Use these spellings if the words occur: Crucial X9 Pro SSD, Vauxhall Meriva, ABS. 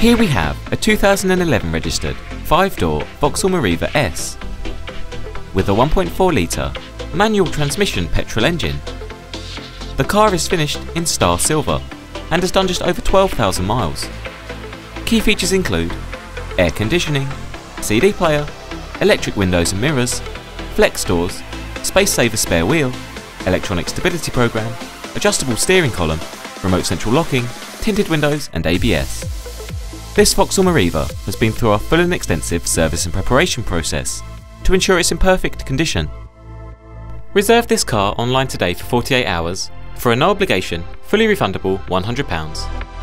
Here we have a 2011 registered 5-door Vauxhall Meriva S with a 1.4-litre manual transmission petrol engine. The car is finished in star silver and has done just over 12,000 miles. Key features include air conditioning, CD player, electric windows and mirrors, flex doors, space saver spare wheel, electronic stability program, adjustable steering column, remote central locking, tinted windows and ABS. This Vauxhall Meriva has been through our full and extensive service and preparation process to ensure it's in perfect condition. Reserve this car online today for 48 hours for a no obligation, fully refundable £100.